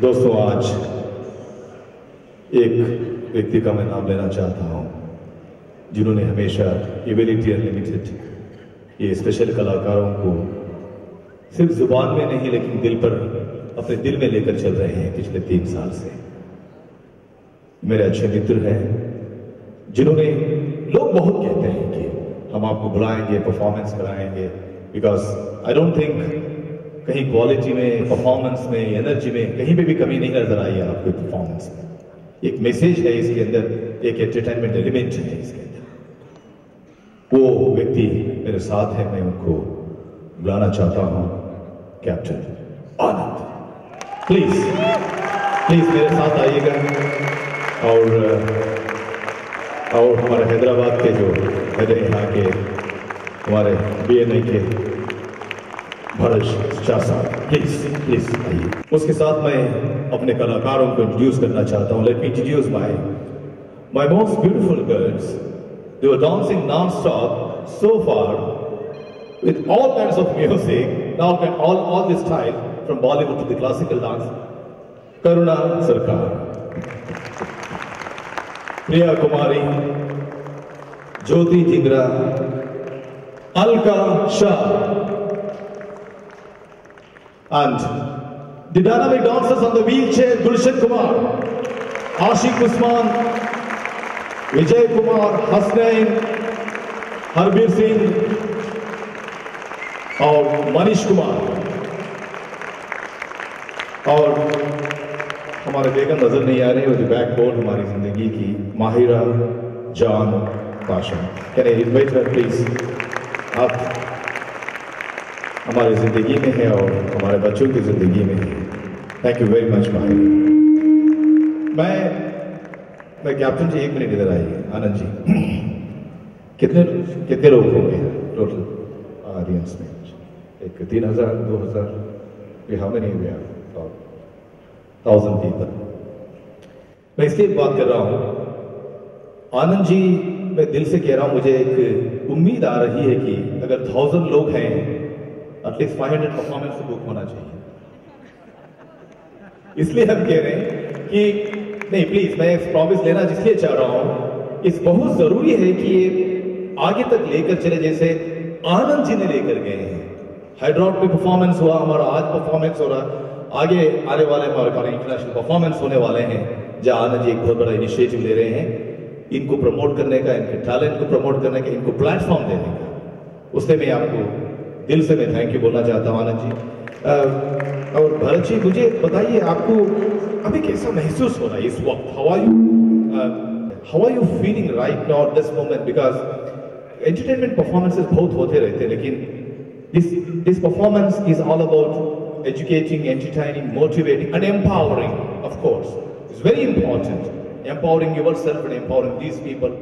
दोस्तों, आज एक व्यक्ति का मैं नाम लेना चाहता हूं जिन्होंने हमेशा एबिलिटी अनलिमिटेड ये स्पेशल कलाकारों को सिर्फ जुबान में नहीं लेकिन दिल पर, अपने दिल में लेकर चल रहे हैं पिछले 3 साल से। मेरे अच्छे मित्र हैं जिन्होंने, लोग बहुत कहते हैं कि हम आपको बुलाएंगे, परफॉर्मेंस कराएंगे, बिकॉज आई डोंट थिंक कहीं क्वालिटी में, परफॉर्मेंस में, एनर्जी में कहीं पे भी कमी नहीं नजर आई है आपकी परफॉर्मेंस में। एक मैसेज है इसके अंदर, एक एंटरटेनमेंट एलिमेंट है इसके अंदर। वो व्यक्ति मेरे साथ है, मैं उनको बुलाना चाहता हूं, कैप्टन आनंद। प्लीज मेरे साथ आइएगा। और हमारे हैदराबाद के जो है, यहाँ के हमारे BNI के भरज शाह साहब, प्लीज आइए। उसके साथ मैं अपने कलाकारों को इंट्रोड्यूस करना चाहता हूँ। Let me introduce my most beautiful girls. They were dancing non stop so far with all kinds of music, all this style from Bollywood to the classical dance. Karuna Sarkar, Priya Kumari, Jyoti तिंद्रा, Alka Shah, and the dynamic dancers on the wheelchair, Gulshan Kumar, Ashiq Usman, Vijay Kumar, Hasneen, Harbir Singh और मनीष कुमार। और हमारे बेगम नजर नहीं आ रहे हैं, वो backbone हमारी जिंदगी की, Mahira Jaan Pasha. Can I invite her please? आप हमारी जिंदगी में है और हमारे बच्चों की जिंदगी में है। थैंक यू वेरी मच माई। मैं कैप्टन जी, 1 मिनट इधर आइए। आनंद जी, कितने लोग होंगे टोटल ऑडियंस में? एक 3000, 2000, we how many we have? 1000 people. मैं इसलिए बात कर रहा हूँ आनंद जी, मैं दिल से कह रहा हूँ, मुझे एक उम्मीद आ रही है कि अगर 1000 लोग हैं, एटलीस्ट 500 परफॉर्मेंस से बुक होना चाहिए। इसलिए हम कह रहे हैं कि नहीं, प्लीज, मैं एक प्रॉमिस लेना इसलिए चाह रहा हूं, इस बहुत जरूरी है कि ये आगे तक लेकर चले जैसे आनंद जी ने लेकर गए हैं। हैदराबाद में परफॉर्मेंस हुआ हमारा, आज परफॉर्मेंस हो रहा, आगे आने वाले हमारे इंटरनेशनल परफॉर्मेंस होने वाले हैं, जहाँ आनंद जी एक बहुत बड़ा इनिशिएटिव ले रहे हैं इनको प्रमोट करने का, इनके टैलेंट को प्रमोट करने का, इनको प्लेटफॉर्म देने का। उससे मैं आपको दिल से मैं थैंक यू बोलना चाहता हूँ आनंद जी। और भरत जी, मुझे बताइए आपको अभी कैसा महसूस हो रहा है इस वक्त? How are you feeling right now at this moment? Because entertainment performances बहुत होते रहते हैं, लेकिन this performance is all about educating, entertaining, motivating and empowering. Of course it's very important, empowering yourself and empowering these people.